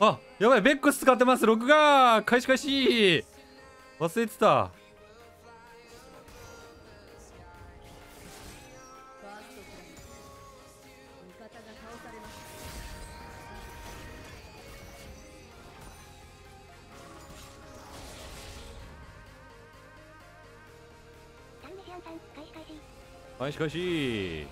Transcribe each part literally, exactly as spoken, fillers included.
あ、やばい、ベックス使ってます。録画開始開始。忘れてた。開始開始。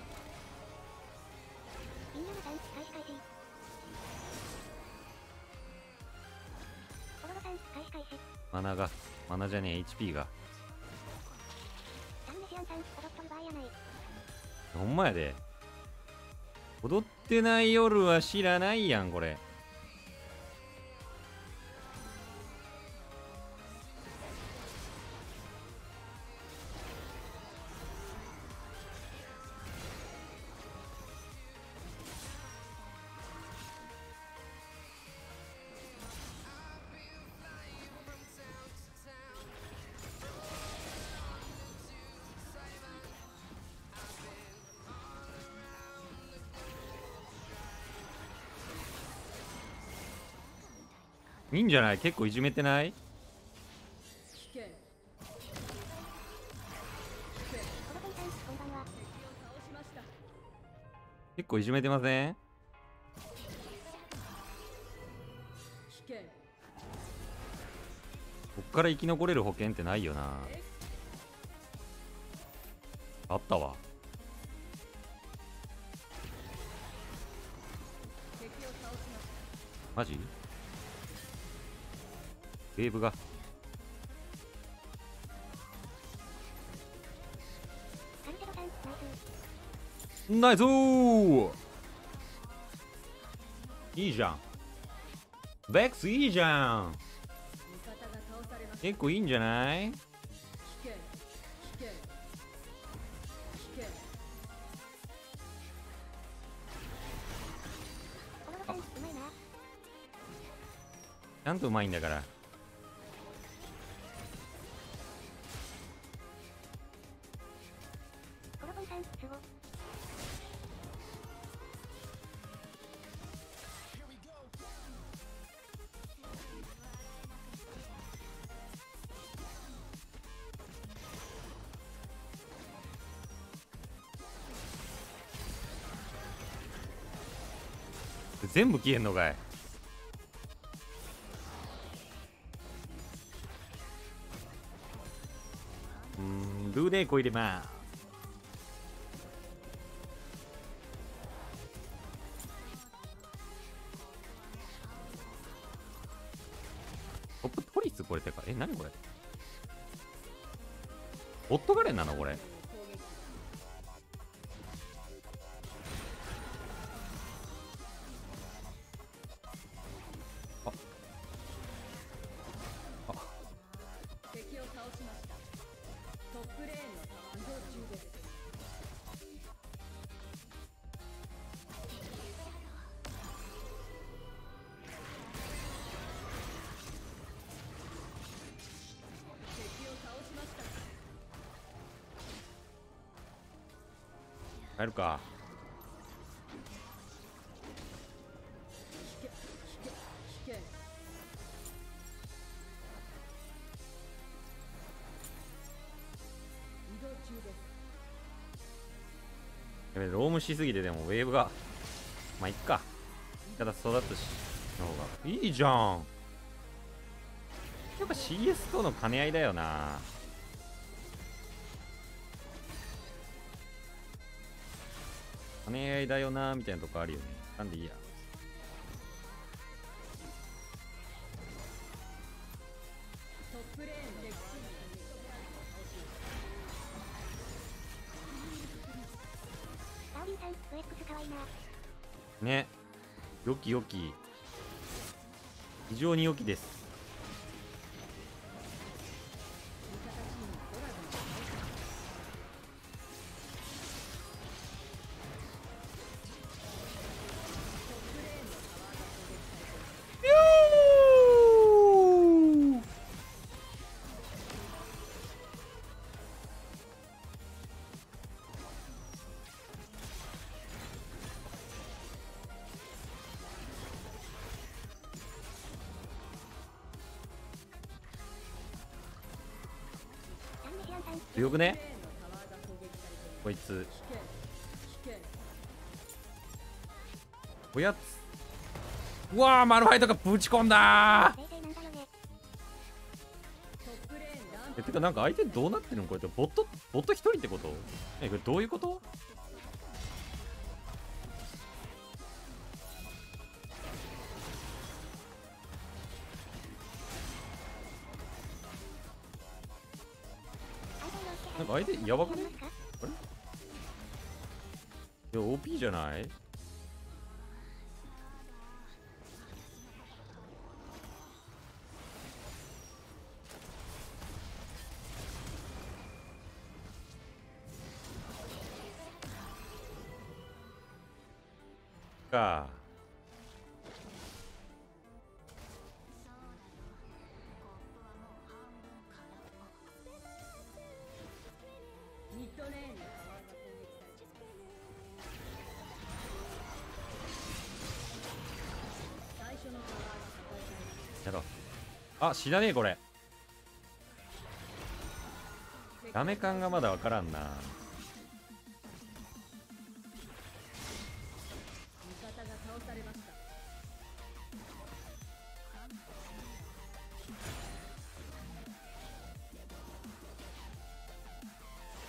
マナがマナじゃねえ エイチピー がほんまやで。踊ってない夜は知らないやんこれ。いいんじゃない？結構いじめてない？結構いじめてません？こっから生き残れる保険ってないよな。あったわ。マジ？ウェーブがナイスー。いいじゃんベックス、いいじゃん。結構いいんじゃない？ちゃんとうまいんだから。全部消えんのかい。うーん、ルーレイコ入れます。トップトリスこれってか、え、何これホットガレンなのこれ。帰るか。やべ、ロームしすぎてでもウェーブがまあいっか。ただ育つしの方がいいじゃん。やっぱ シーエス との兼ね合いだよな。兼ね合いだよなーみたいなとこあるよね。なんでいいや。ね、良き良き、非常に良きです。強くねこいつ。おやつ、うわー、マルファイトがぶち込んだー。え、てかなんか相手どうなってるのこれって、ボットボット一人ってこと？え、これどういうこと？なんか相手やばくね？あれ？いや オーピー じゃない？かやろう。あ、知らねえこれ。ダメ感がまだわからんな。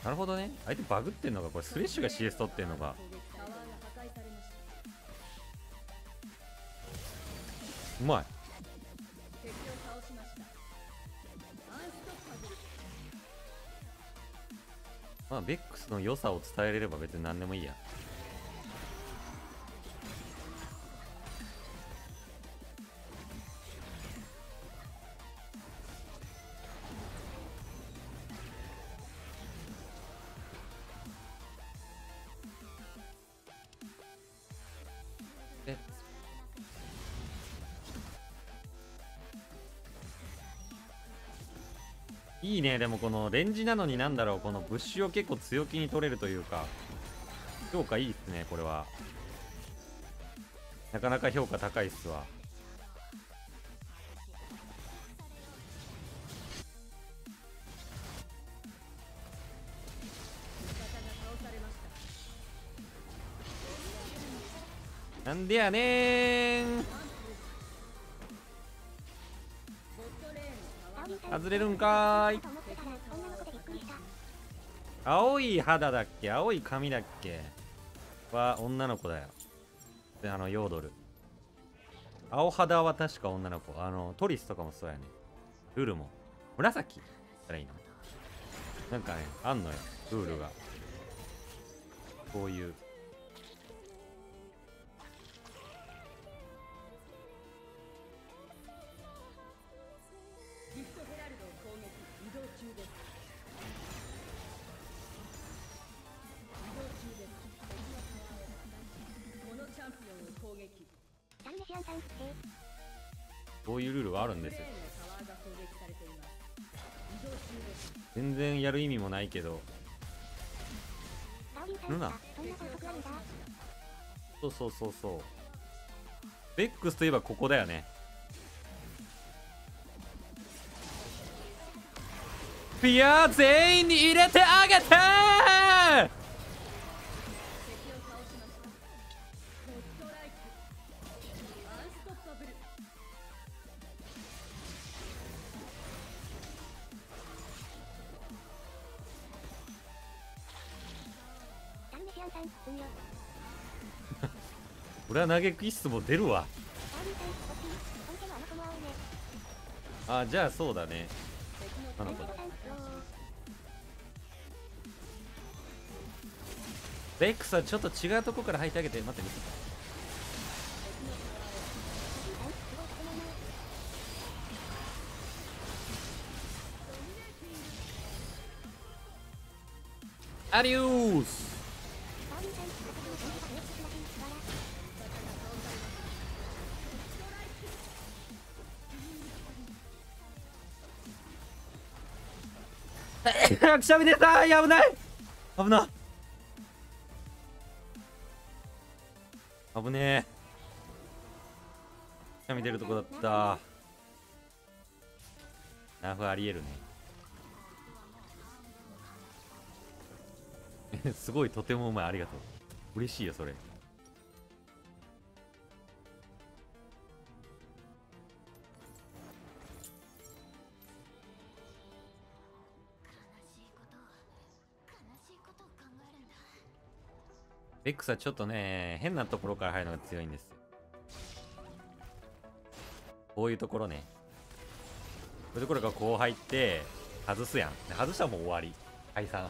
なるほどね、相手バグってんのかこれ、スレッシュが シーエス 取ってんのか。うまい。まあベックスの良さを伝えれれば別に何でもいいや。いいね、でもこのレンジなのになんだろう、このブッシュを結構強気に取れるというか、評価いいっすね、これは。なかなか評価高いっすわ。なんでやねーん。外れるんかーい。青い肌だっけ、青い髪だっけは女の子だよ。で、あのヨードル、青肌は確か女の子。あのトリスとかもそうやね。ルールも紫たらいいのなんかね、あんのよルールが。こういうこういうルールがあるんですよ。全然やる意味もないけど。ルナ、そうそうそうそう、ベックスといえばここだよね。ピア全員に入れてあげて。俺は投げキッスも出るわ。あ、じゃあそうだね。あの子ベックスはちょっと違うとこから入ってあげて。待って、アデュース。くしゃみ出た。や危ない、危な、危ねえ。くしゃみ出るとこだった。ナフありえるね。すごい、とてもうまい、ありがとう。嬉しいよそれ。レックスはちょっとね、変なところから入るのが強いんですよ。こういうところね。こういうところがこう入って、外すやん。外したらもう終わり。解散。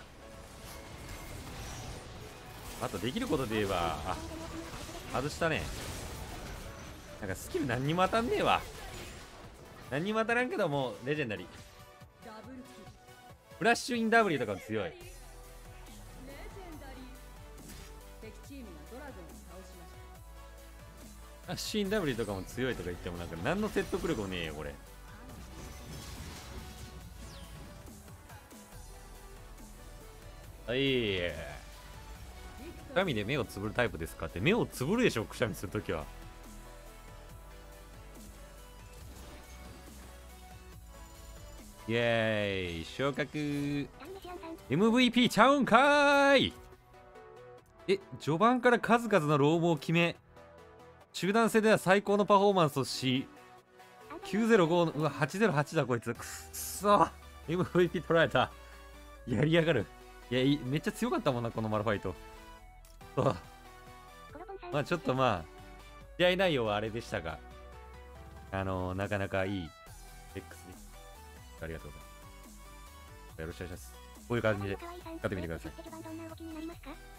あとできることで言えば、あ、外したね。なんかスキル何にも当たんねえわ。何にも当たらんけど、もうレジェンダリー。フラッシュイン ダブリュー とか強い。あ、シーン ダブリュー とかも強いとか言ってもなんか何の説得力もねえよこれ。はい、くしゃみで目をつぶるタイプですかって。目をつぶるでしょ、くしゃみするときは。イエーイ、昇格 エムブイピー ちゃうんかーい。え、序盤から数々のローブを決め、集団戦では最高のパフォーマンスをし、きゅうぜろごの、うわ、はちぜろはちだこいつ。くっそ、 エムブイピー 取られた。やりやがる。いや、いめっちゃ強かったもんな、このマルファイト。そう。まあちょっとまあ、試合内容はあれでしたが、あのー、なかなかいい エックス です。ありがとうございます。よろしくお願いします。こういう感じで使ってみてください。